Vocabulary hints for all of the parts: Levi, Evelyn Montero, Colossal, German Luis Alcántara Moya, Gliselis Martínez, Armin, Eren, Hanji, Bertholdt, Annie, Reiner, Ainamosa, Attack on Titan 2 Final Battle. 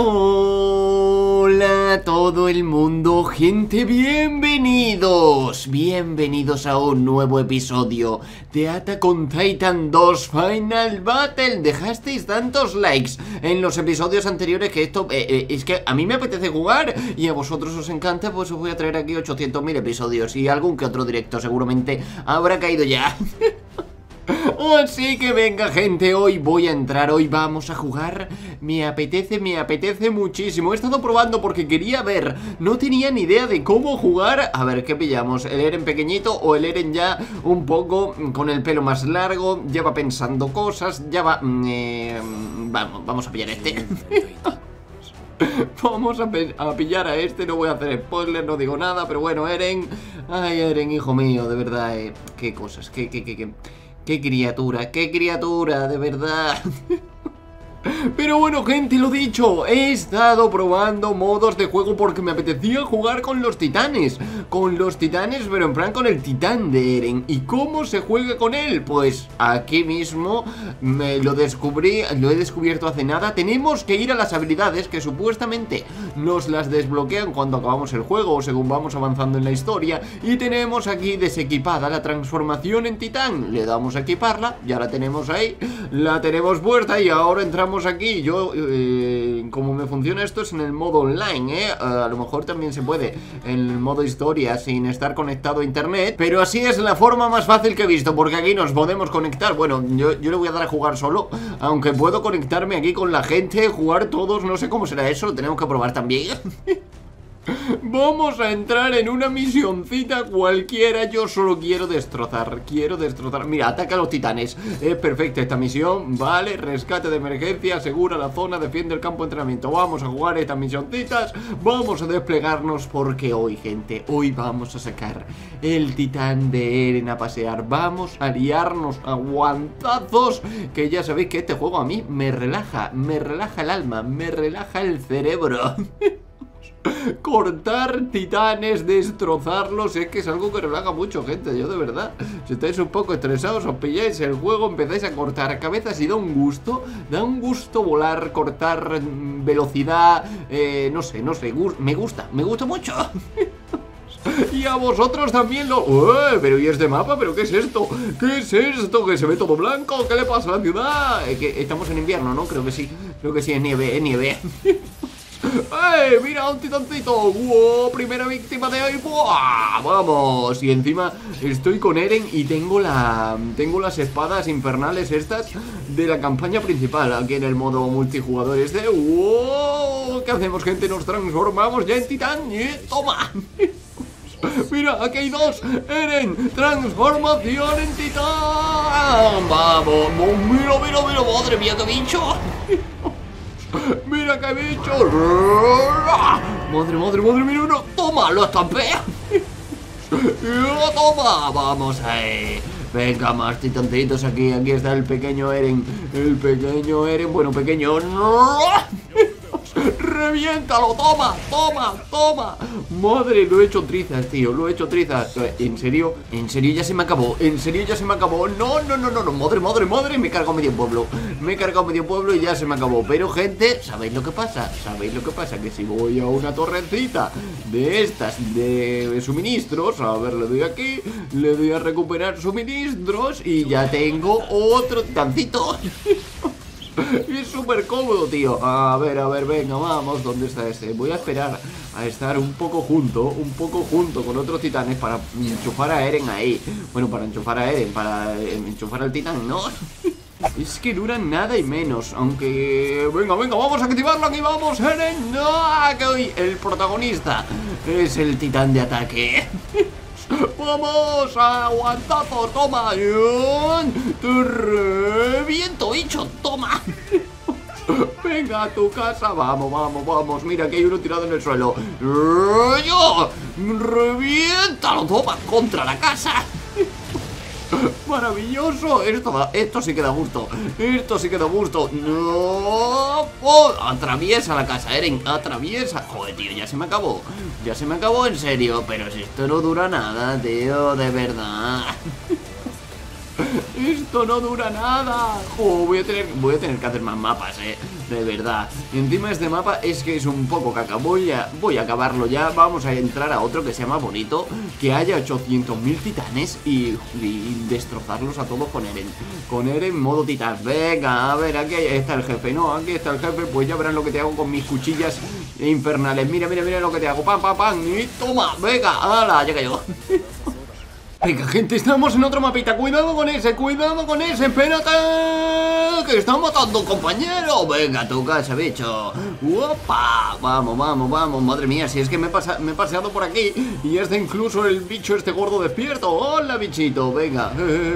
Hola a todo el mundo, gente, bienvenidos a un nuevo episodio de Attack on Titan 2 Final Battle. Dejasteis tantos likes en los episodios anteriores que esto, es que a mí me apetece jugar y a vosotros os encanta, pues os voy a traer aquí 800.000 episodios y algún que otro directo seguramente habrá caído ya. Así que venga, gente, hoy voy a entrar, hoy vamos a jugar. Me apetece muchísimo. He estado probando porque quería ver, no tenía ni idea de cómo jugar. A ver, ¿qué pillamos? ¿El Eren pequeñito o el Eren ya un poco con el pelo más largo? Ya va pensando cosas, ya va... vamos a pillar este. Vamos a pillar a este, no voy a hacer spoiler, no digo nada, pero bueno, Eren... Ay, Eren, hijo mío, de verdad, qué cosas, qué criatura, de verdad. Pero bueno, gente, lo dicho, he estado probando modos de juego porque me apetecía jugar con los titanes. Pero en plan con el titán de Eren. ¿Y cómo se juega con él? Pues aquí mismo me lo descubrí, lo he descubierto hace nada. Tenemos que ir a las habilidades que supuestamente nos las desbloquean cuando acabamos el juego o según vamos avanzando en la historia. Y tenemos aquí desequipada la transformación en titán. Le damos a equiparla, ya la tenemos ahí, la tenemos puesta y ahora entramos aquí. Yo, como me funciona esto es en el modo online, a lo mejor también se puede en el modo historia sin estar conectado a internet, pero así es la forma más fácil que he visto, porque aquí nos podemos conectar. Bueno, yo le voy a dar a jugar solo, aunque puedo conectarme aquí con la gente, jugar todos, no sé cómo será eso, lo tenemos que probar también. Vamos a entrar en una misioncita cualquiera. Yo solo quiero destrozar. Mira, ataca a los titanes. Es perfecta esta misión, vale. Rescate de emergencia, asegura la zona, defiende el campo de entrenamiento. Vamos a jugar estas misioncitas. Vamos a desplegarnos porque hoy, gente, hoy vamos a sacar el titán de Eren a pasear. Vamos a liarnos a guantazos, que ya sabéis que este juego a mí me relaja. Me relaja el alma, me relaja el cerebro. Cortar titanes, destrozarlos, es que es algo que relaja mucho, gente. Yo de verdad, si estáis un poco estresados, os pilláis el juego, empezáis a cortar cabezas y da un gusto volar, cortar, velocidad, no sé, me gusta mucho. Y a vosotros también lo... Pero ¿y este mapa? ¿Pero qué es esto? ¿Qué es esto? ¿Que se ve todo blanco? ¿Qué le pasa a la ciudad? Que estamos en invierno, ¿no? Creo que sí, es nieve, ¡Eh! ¡Mira, un titancito! ¡Wow! ¡Primera víctima de hoy! ¡Buah! ¡Vamos! Y encima estoy con Eren y tengo las espadas infernales estas de la campaña principal aquí en el modo multijugador este. ¡Wow! ¿Qué hacemos, gente? Nos transformamos ya en titán. ¡Toma! Mira, aquí hay dos. Eren, transformación en titán. ¡Vamos! ¡Mira! ¡Madre mía, qué bicho! ¡Mira qué bicho! ¡Madre, mira uno! ¡Toma! ¡Lo estampé! ¡Lo toma! ¡Vamos ahí! Venga, más titancitos aquí. Aquí está el pequeño Eren. Bueno, pequeño... ¡No! ¡Reviéntalo! ¡Toma! ¡Toma! Madre, lo he hecho trizas, tío. En serio ya se me acabó. No. Madre. Me he cargado medio pueblo y ya se me acabó. Pero, gente, ¿sabéis lo que pasa? Que si voy a una torrecita de estas de suministros, a ver, le doy aquí, le doy a recuperar suministros y ya tengo otro titancito. Es súper cómodo, tío. A ver, venga, vamos. ¿Dónde está este? Voy a esperar a estar un poco junto con otros titanes para enchufar a Eren ahí. Bueno, para enchufar al titán, ¿no? Es que duran nada y menos. Aunque... Venga, vamos a activarlo. Aquí vamos, Eren. ¡No! Que hoy el protagonista es el titán de ataque. ¡Vamos! ¡Aguantazo! ¡Toma! ¡Te reviento, bicho! ¡Toma! Venga a tu casa. Vamos. Mira que hay uno tirado en el suelo. ¡Yo! ¡Reviéntalo! ¡Toma! ¡Contra la casa! ¡Maravilloso! Esto sí que da gusto. ¡No! ¡Oh! Atraviesa la casa, Eren. Joder, tío, ya se me acabó, en serio. Pero si esto no dura nada, tío, de verdad. Esto no dura nada. Oh, voy a tener que hacer más mapas, de verdad. Encima este mapa es que es un poco caca. Voy a acabarlo ya. Vamos a entrar a otro que sea más bonito, que haya 800.000 titanes y destrozarlos a todos con Eren. Con Eren modo titán. Venga, a ver, aquí está el jefe. No, aquí está el jefe. Pues ya verán lo que te hago con mis cuchillas infernales. Mira, mira, mira lo que te hago. Pam, pam, pam. Y toma, venga. ¡Hala! Ya cayó. Venga, gente, estamos en otro mapita. Cuidado con ese, espérate, que está matando un compañero. Venga, tu casa, bicho. ¡Opa! Vamos, vamos, vamos. Madre mía, si es que me he paseado por aquí. Y hasta incluso el bicho este gordo despierto. ¡Hola, bichito! Venga,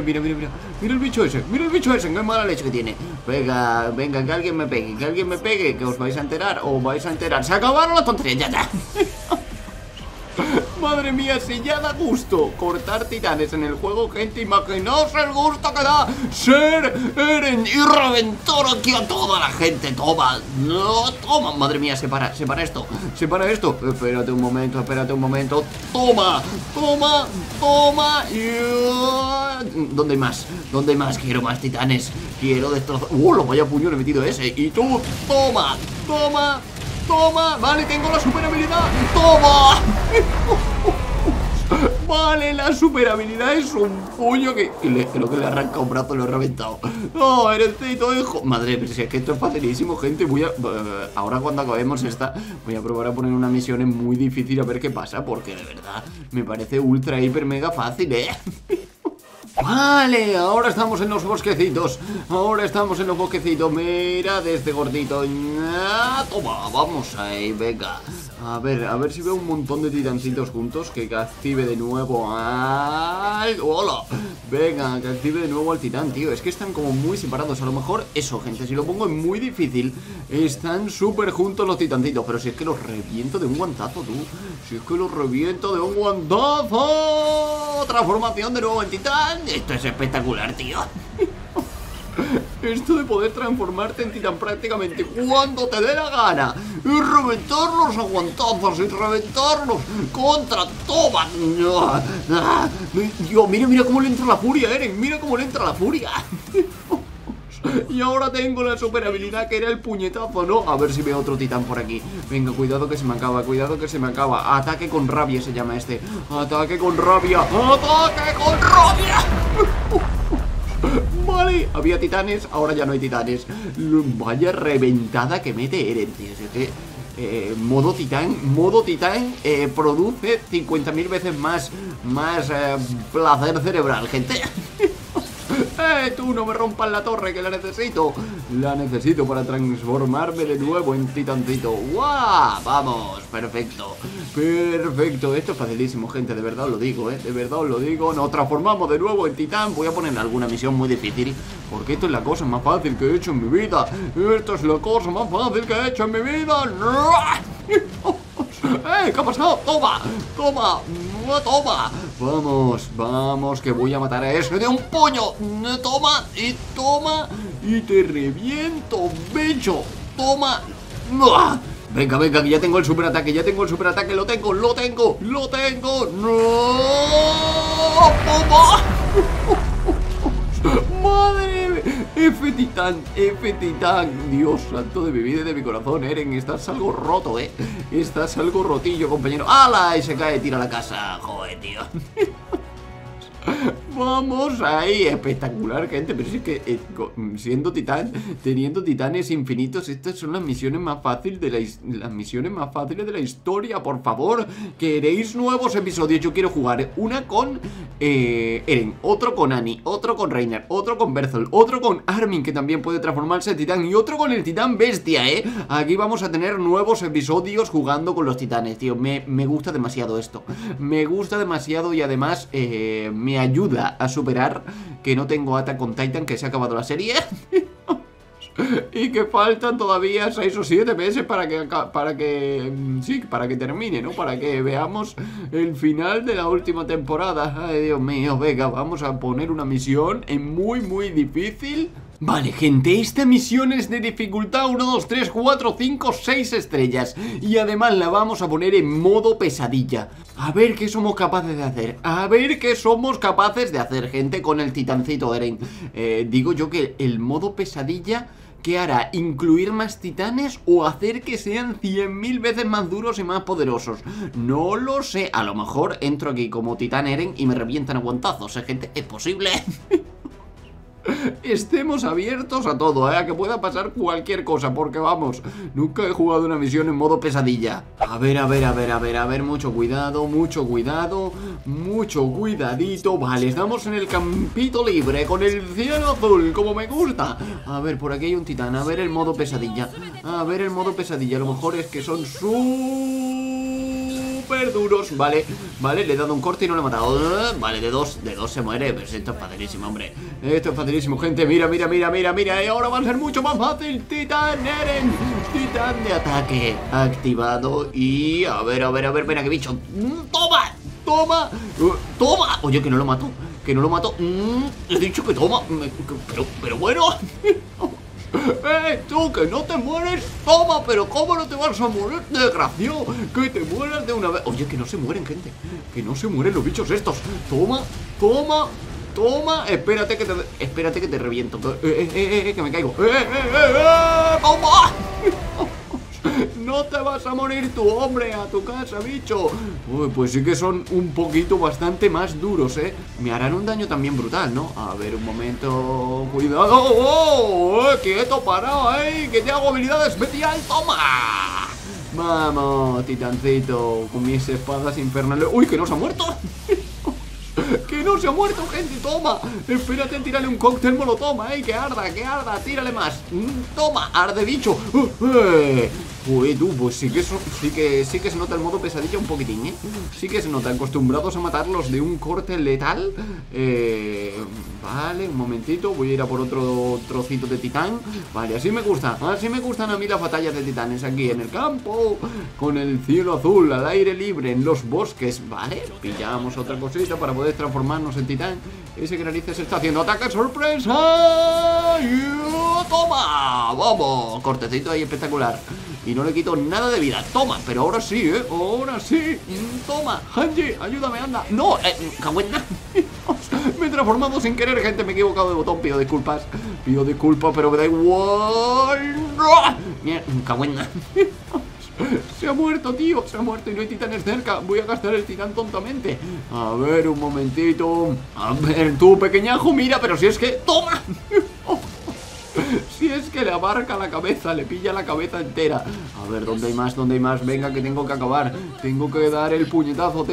mira, mira, mira. Mira el bicho ese, qué mala leche que tiene. Venga, venga, que alguien me pegue, que os vais a enterar, Se acabaron las tonterías, ya. Madre mía, si ya da gusto cortar titanes en el juego, gente, imaginaos el gusto que da ser Eren y reventar aquí a toda la gente. Toma, no, toma, madre mía, separa esto. Espérate un momento, Toma, toma. ¿Dónde hay más? Quiero más titanes. Quiero destrozar. Lo vaya puño le he metido ese. Y tú, toma, toma, vale, tengo la super habilidad. Toma. Vale, la super habilidad es un puño que creo que le arranca un brazo, lo he reventado. No, Erencito, hijo. Madre, pero si es que esto es facilísimo, gente. Ahora cuando acabemos esta, voy a probar a poner una misión muy difícil, a ver qué pasa, porque de verdad me parece ultra, hiper, mega fácil, Vale, ahora estamos en los bosquecitos. Mira, de este gordito. Toma, vamos ahí, venga. A ver si veo un montón de titancitos juntos. Que active de nuevo al... ¡Hola! Venga, que active de nuevo al titán, tío. Es que están como muy separados. A lo mejor, eso, gente, si lo pongo en muy difícil, están súper juntos los titancitos. Pero si es que los reviento de un guantazo, tú. Transformación de nuevo en titán. Esto es espectacular, tío. Esto de poder transformarte en titán prácticamente cuando te dé la gana y reventarlos a guantazos y reventarlos contra toma. Dios, mira, mira cómo le entra la furia, Eren. Mira cómo le entra la furia. Y ahora tengo la super habilidad que era el puñetazo, ¿no? A ver si veo otro titán por aquí. Venga, cuidado que se me acaba, Ataque con rabia se llama este. ¡Ataque con rabia! Vale, había titanes, ahora ya no hay titanes. Vaya reventada que mete Eren, tío. Modo titán produce 50.000 veces más placer cerebral, gente. Tú no me rompas la torre, que la necesito. La necesito para transformarme de nuevo en titancito. ¡Guau! Vamos, perfecto. Esto es facilísimo, gente, de verdad os lo digo, Nos transformamos de nuevo en titán. Voy a poner alguna misión muy difícil, porque esto es la cosa más fácil que he hecho en mi vida. ¿Qué ha pasado? Toma, toma. Vamos, que voy a matar a ese de un puño. Toma, y toma. Y te reviento, bicho. Toma. Venga, que ya tengo el superataque, lo tengo. ¡No! Madre. F titán, Dios santo de mi vida y de mi corazón, Eren, estás algo roto, estás algo rotillo, compañero. ¡Hala! Y se cae, tira la casa, joder, tío. Vamos ahí, espectacular, gente. Pero si es que siendo titán, teniendo titanes infinitos, estas son las misiones más fáciles de la historia. Por favor, queréis nuevos episodios. Yo quiero jugar una con Eren, otro con Annie, otro con Reiner, otro con Bertholdt, otro con Armin, que también puede transformarse en titán, y otro con el titán bestia, Aquí vamos a tener nuevos episodios jugando con los titanes, tío. Me gusta demasiado esto, y además me ayuda a superar que no tengo Attack on Titan, que se ha acabado la serie. Y que faltan todavía 6 o 7 meses para que termine, ¿no? Para que veamos el final de la última temporada. Ay, Dios mío, venga, vamos a poner una misión muy, muy difícil. Vale, gente, esta misión es de dificultad 1, 2, 3, 4, 5, 6 estrellas. Y además la vamos a poner en modo pesadilla. A ver qué somos capaces de hacer. A ver qué somos capaces de hacer, gente, con el titancito de Eren. Digo yo que el modo pesadilla... ¿Qué hará? ¿Incluir más titanes o hacer que sean 100.000 veces más duros y más poderosos? No lo sé, a lo mejor entro aquí como titán Eren y me revientan a guantazos, ¿eh, gente? ¿Es posible? Estemos abiertos a todo, ¿eh? A que pueda pasar cualquier cosa, porque vamos, nunca he jugado una misión en modo pesadilla. A ver, mucho cuidado, mucho cuidadito. Vale, estamos en el campito libre, con el cielo azul, como me gusta. A ver, por aquí hay un titán, a ver el modo pesadilla. A ver el modo pesadilla, a lo mejor es que son súper duros. Vale, le he dado un corte y no lo he matado. Vale, de dos se muere. Pero esto es facilísimo, hombre. Esto es facilísimo, gente. Mira. Y ahora va a ser mucho más fácil. Titán Eren. Titán de ataque activado. Y a ver, mira, qué bicho. Toma. Oye, que no lo mato. He dicho que toma. Pero bueno. Tú, que no te mueres. Toma, pero ¿cómo no te vas a morir, desgraciado? Que te mueras de una vez. Oye, que no se mueren, gente. Que no se mueren los bichos estos. Toma. Espérate que te reviento. Que me caigo. Toma. No te vas a morir tu hombre, a tu casa, bicho. Uy, pues sí que son un poquito bastante más duros, ¿eh? Me harán un daño también brutal, ¿no? A ver, un momento... ¡Cuidado! ¡Oh! ¡Quieto, parado, eh! ¡Que te hago habilidad especial! ¡Toma! Vamos, titancito, con mis espadas infernales... ¡Uy, que no se ha muerto! ¡Que no se ha muerto, gente! ¡Toma! Espérate, tírale un cóctel molotov, ¡eh! ¡Que arda! ¡Tírale más! ¡Toma! ¡Arde, bicho! Uy, tú, pues sí que se nota el modo pesadilla un poquitín, ¿eh? Sí que se nota, acostumbrados a matarlos de un corte letal. Vale, un momentito, voy a ir a por otro trocito de titán. Vale, así me gustan a mí las batallas de titanes aquí en el campo, con el cielo azul, al aire libre, en los bosques, ¿vale? Pillamos otra cosita para poder transformarnos en titán. Ese que narices está haciendo ataque sorpresa. ¡Toma! ¡Vamos! Cortecito ahí espectacular. Y no le quito nada de vida. Toma, pero ahora sí, ¿eh? Ahora sí. Toma, Hanji, ayúdame, anda. No, cabuena. Me he transformado sin querer, gente. Me he equivocado de botón. Pido disculpas, pero me da igual. Cabuena. Se ha muerto, tío. Se ha muerto y no hay titanes cerca. Voy a gastar el titán tontamente. A ver, un momentito. A ver, tú, pequeñajo, mira, pero si es que... ¡Toma! Si es que le abarca la cabeza, le pilla la cabeza entera. A ver, ¿dónde hay más? Venga, que tengo que acabar. Tengo que dar el puñetazo.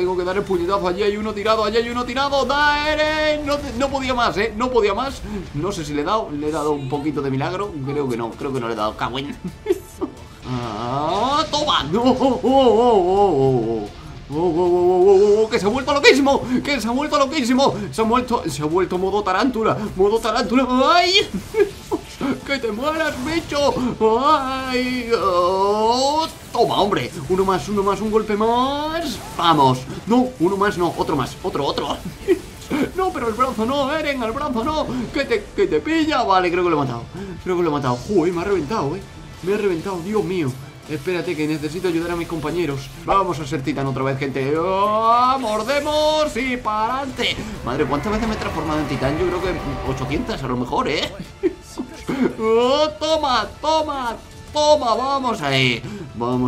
Allí hay uno tirado. ¡Da, Eren! No podía más, ¿eh? No sé si le he dado. Le he dado un poquito de milagro. Creo que no le he dado. ¡Cagüen! ¡Ah! ¡Toma! ¡No! ¡Oh! ¡Que se ha vuelto loquísimo! Se ha vuelto modo tarántula. ¡Ay! ¡Que te mueras, bicho! ¡Ay! ¡Oh! ¡Toma, hombre! Uno más, un golpe más. ¡Vamos! No, uno más no, otro más. No, pero el brazo no, Eren, el brazo no. ¡Que te pilla! Vale, creo que lo he matado. ¡Uy, me ha reventado, eh! Dios mío. Espérate, que necesito ayudar a mis compañeros. Vamos a ser titán otra vez, gente. ¡Oh! ¡Mordemos y para adelante! Madre, ¿cuántas veces me he transformado en titán? Yo creo que 800 a lo mejor, ¿eh? ¡Oh! ¡Toma! Vamos ahí,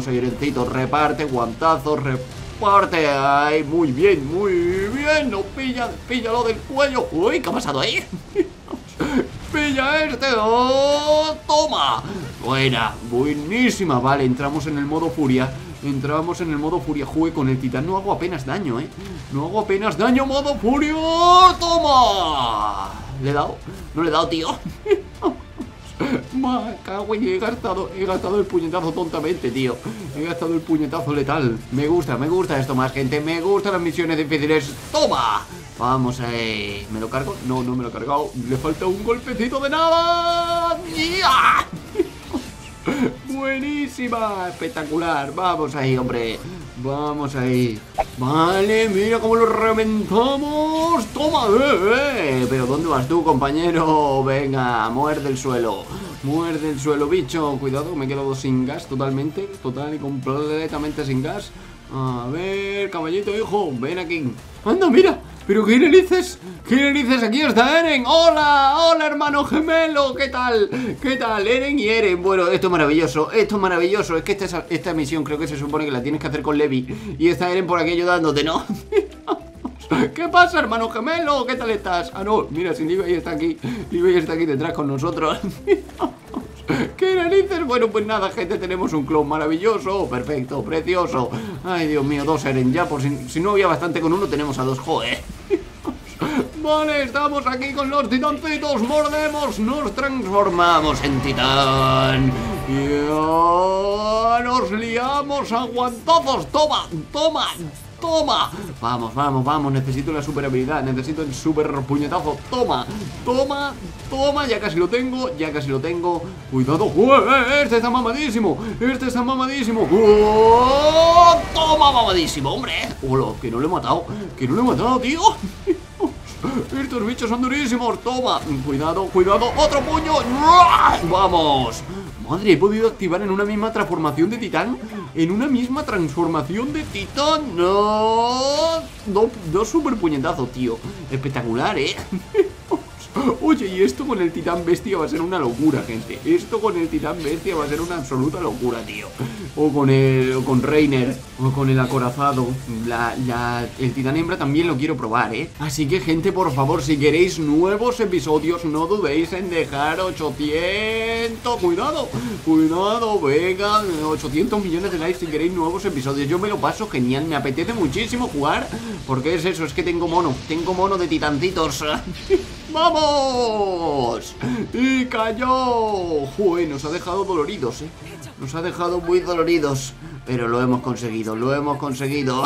Erencito. Reparte guantazos, reparte. ¡Ay! Muy bien. No, píllalo del cuello. ¡Uy! ¿Qué ha pasado ahí? ¡Pilla este! ¡Oh! ¡Toma! Buenísima. Vale, entramos en el modo furia. Jugué con el titán, no hago apenas daño. ¡Modo furia! ¡Toma! ¿Le he dado? No le he dado, tío. Me cago en... He gastado el puñetazo tontamente, tío. He gastado el puñetazo letal. Me gusta esto más, gente. Me gustan las misiones difíciles. ¡Toma! Vamos ahí. ¿Me lo cargo? No, no me lo he cargado. Le falta un golpecito de nada. ¡Ya! Buenísima, espectacular. Vamos ahí, hombre. Vale, mira cómo lo reventamos. ¡Vamos! ¡Toma! ¿Pero dónde vas tú, compañero? Venga, muerde el suelo. Muerde el suelo, bicho. Cuidado, me he quedado sin gas totalmente. Total y completamente sin gas. A ver, caballito, hijo. Ven aquí. ¡Anda, mira! ¿Pero qué narices? ¿Qué narices? Aquí está Eren. ¡Hola! ¡Hola, hermano gemelo! ¿Qué tal? ¿Qué tal? Eren y Eren. Bueno, esto es maravilloso. Esto es maravilloso. Es que esta misión creo que se supone que la tienes que hacer con Levi. Y está Eren por aquí ayudándote, ¿no? ¿Qué pasa, hermano gemelo? ¿Qué tal estás? Ah, no. Mira, si Levi está aquí. Levi está aquí detrás con nosotros. ¡Qué narices! Bueno, pues nada, gente, tenemos un clon maravilloso, perfecto, precioso. Ay, Dios mío, dos Eren ya, por si no había bastante con uno, tenemos a dos, joder. Vale, estamos aquí con los titancitos, mordemos, nos transformamos en titán. Y nos liamos a guantazos, toma, toma, toma. Vamos, vamos, vamos, necesito la super habilidad, necesito el super puñetazo, toma, toma, toma, ya casi lo tengo, ya casi lo tengo. Cuidado, este está mamadísimo, este está mamadísimo. Toma, mamadísimo, hombre. Hola, que no lo he matado, que no lo he matado, tío. Estos bichos son durísimos, toma. Cuidado, cuidado, otro puño. Vamos. Madre, he podido activar en una misma transformación de titán. En una misma transformación de titán. No, dos super puñetazos, tío. Espectacular, ¿eh? Oye, y esto con el titán bestia va a ser una locura, gente. Esto con el titán bestia va a ser una absoluta locura, tío. O con Reiner, o con el acorazado. El titán hembra también lo quiero probar, ¿eh? Así que, gente, por favor, si queréis nuevos episodios, no dudéis en dejar 800... Cuidado, cuidado, venga, 800 millones de likes si queréis nuevos episodios. Yo me lo paso genial, me apetece muchísimo jugar. Porque es eso, es que tengo mono de titancitos. ¡Vamos! ¡Y cayó! ¡Jue! Nos ha dejado doloridos, ¿eh? Nos ha dejado muy doloridos. Pero lo hemos conseguido, lo hemos conseguido.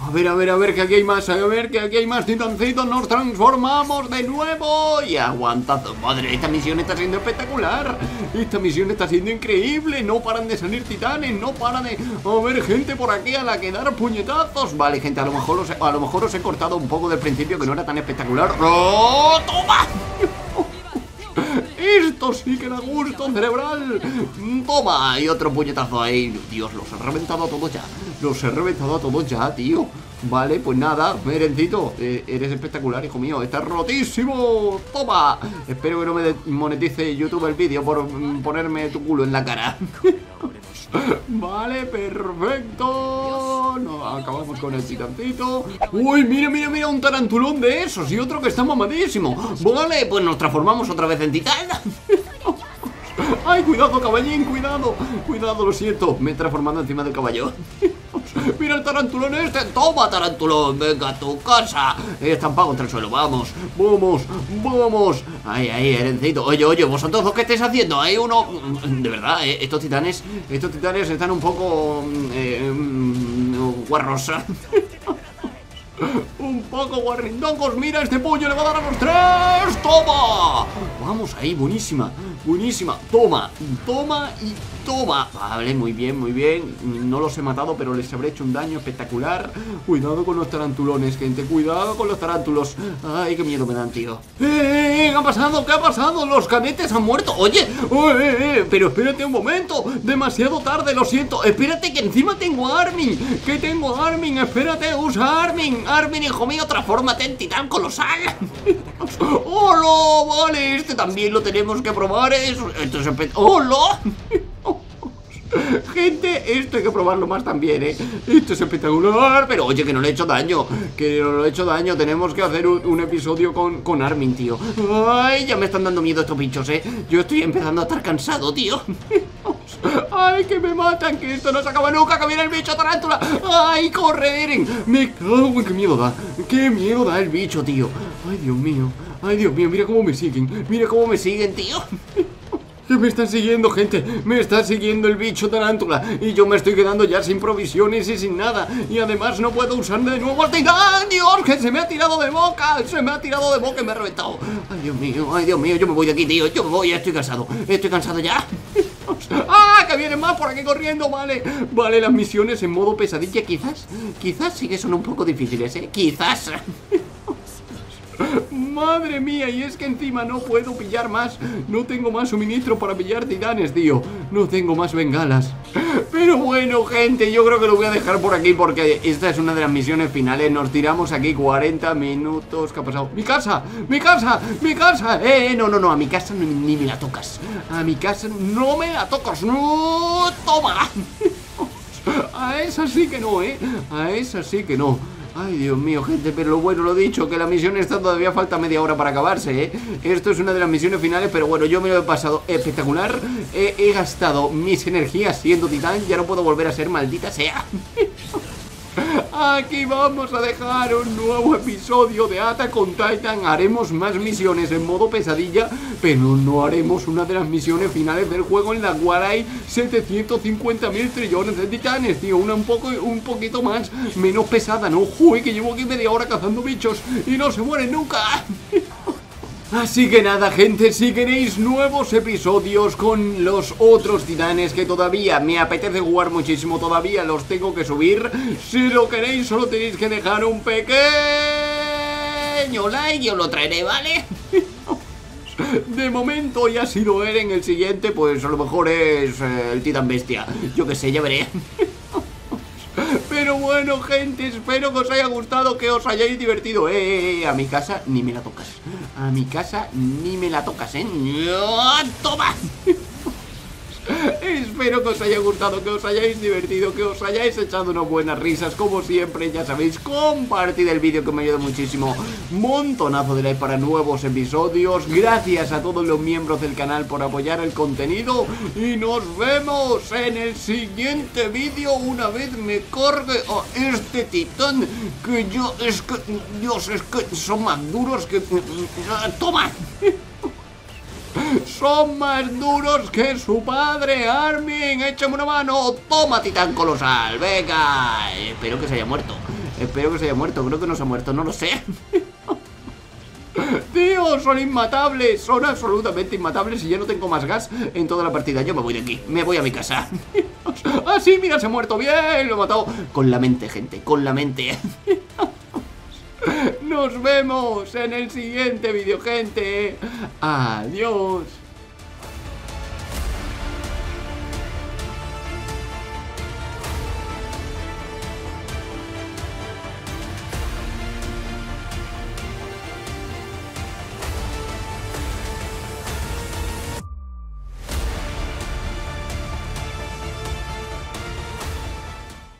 A ver, que aquí hay más. A ver, que aquí hay más titancitos. Nos transformamos de nuevo. Y aguantado. Madre, esta misión está siendo espectacular. Esta misión está siendo increíble. No paran de salir titanes. No paran de... A ver, gente por aquí a la que dar puñetazos. Vale, gente, a lo mejor os he cortado un poco del principio, que no era tan espectacular. ¡Oh, toma! Esto sí que da gusto cerebral. Toma, y otro puñetazo ahí. Dios, los he reventado a todos ya. Los he reventado a todos ya, tío. Vale, pues nada, Merencito, eres espectacular, hijo mío. Estás rotísimo. Toma. Espero que no me monetice YouTube el vídeo por ponerme tu culo en la cara. Vale, perfecto. No, acabamos con el titancito. Uy, mira, mira, mira, un tarantulón de esos. Y otro que está mamadísimo. Vale, pues nos transformamos otra vez en titán. Ay, cuidado, caballín, cuidado. Cuidado, lo siento, me he transformado encima del caballo. Mira el tarantulón este, toma tarantulón, venga a tu casa. Estampado contra el suelo, vamos, vamos, vamos. Ay, ay, Erencito, oye, oye, vosotros dos, ¿qué estáis haciendo? Hay uno, de verdad, estos titanes están un poco guarros. Un poco guarrindongos. Mira, este puño le va a dar a los tres. ¡Toma! Vamos ahí, buenísima, buenísima. Toma, toma y toma. Vale, muy bien, muy bien. No los he matado, pero les habré hecho un daño espectacular. Cuidado con los tarantulones, gente. Cuidado con los tarántulos. Ay, qué miedo me dan, tío. ¿Qué ha pasado? ¿Qué ha pasado? Los cadetes han muerto. Oye, pero espérate un momento. Demasiado tarde, lo siento. Espérate que encima tengo a Armin. Que tengo a Armin, espérate, usa Armin. Armin, hijo mío, transfórmate en titán colosal. ¡Hola! Vale, este también lo tenemos que probar. Esto es ¡hola! Gente, esto hay que probarlo más también, ¿eh? Esto es espectacular. Pero oye, que no le he hecho daño. Que no le he hecho daño. Tenemos que hacer un episodio con Armin, tío. Ay, ya me están dando miedo estos bichos, ¿eh? Yo estoy empezando a estar cansado, tío. Ay, que me matan, que esto no se acaba nunca. Que viene el bicho tarántula. Ay, corre, Eren. Me cago en... Qué miedo da. Qué miedo da el bicho, tío. Ay, Dios mío. Ay, Dios mío, mira cómo me siguen. Mira cómo me siguen, tío. Que me están siguiendo, gente. Me está siguiendo el bicho tarántula. Y yo me estoy quedando ya sin provisiones y sin nada. Y además no puedo usar de nuevo el titán. Dios, que se me ha tirado de boca. Se me ha tirado de boca y me ha reventado. Ay, Dios mío, yo me voy de aquí, tío. Yo me voy, estoy cansado. Estoy cansado ya. ¡Ah! ¡Que vienen más por aquí corriendo! Vale, vale, las misiones en modo pesadilla. Quizás sí que son un poco difíciles, ¿eh? Quizás. Madre mía, y es que encima no puedo pillar más. No tengo más suministro para pillar titanes, tío. No tengo más bengalas. Pero bueno, gente, yo creo que lo voy a dejar por aquí, porque esta es una de las misiones finales. Nos tiramos aquí 40 minutos. ¿Qué ha pasado? ¡Mi casa! ¡Mi casa! ¡Mi casa! No, no, no, a mi casa ni me la tocas. A mi casa no me la tocas. ¡No! ¡Toma! A esa sí que no, a esa sí que no. Ay, Dios mío, gente, pero bueno, lo dicho, que la misión está, todavía falta media hora para acabarse, ¿eh? Esto es una de las misiones finales, pero bueno, yo me lo he pasado espectacular. He gastado mis energías siendo titán, ya no puedo volver a ser, maldita sea. Aquí vamos a dejar un nuevo episodio de Attack on Titan. Haremos más misiones en modo pesadilla, pero no haremos una de las misiones finales del juego, en la cual hay 750.000 trillones de titanes, tío. Una un poquito más, menos pesada, ¿no? Uy, que llevo aquí media hora cazando bichos y no se mueren nunca. Así que nada, gente, si queréis nuevos episodios con los otros titanes que todavía me apetece jugar muchísimo, todavía los tengo que subir. Si lo queréis, solo tenéis que dejar un pequeño like, yo lo traeré, ¿vale? De momento ya ha sido Eren, el siguiente pues a lo mejor es el titán bestia, yo que sé, ya veré. Pero bueno, gente, espero que os haya gustado, que os hayáis divertido. A mi casa ni me la tocas. A mi casa ni me la tocas, ¡Toma! Espero que os haya gustado, que os hayáis divertido, que os hayáis echado unas buenas risas. Como siempre, ya sabéis, compartid el vídeo, que me ayuda muchísimo. Montonazo de like para nuevos episodios. Gracias a todos los miembros del canal por apoyar el contenido. Y nos vemos en el siguiente vídeo, una vez me cargue a este titán, que yo, es que, Dios, es que son más duros que... ¡Toma! Son más duros que su padre, Armin. Échame una mano. Toma, titán colosal. Venga. Espero que se haya muerto. Espero que se haya muerto. Creo que no se ha muerto. No lo sé. Tío, son inmatables. Son absolutamente inmatables. Y ya no tengo más gas en toda la partida. Yo me voy de aquí. Me voy a mi casa. Ah, sí, mira, se ha muerto. Bien, lo he matado. Con la mente, gente. Con la mente. Nos vemos en el siguiente vídeo, gente. Adiós.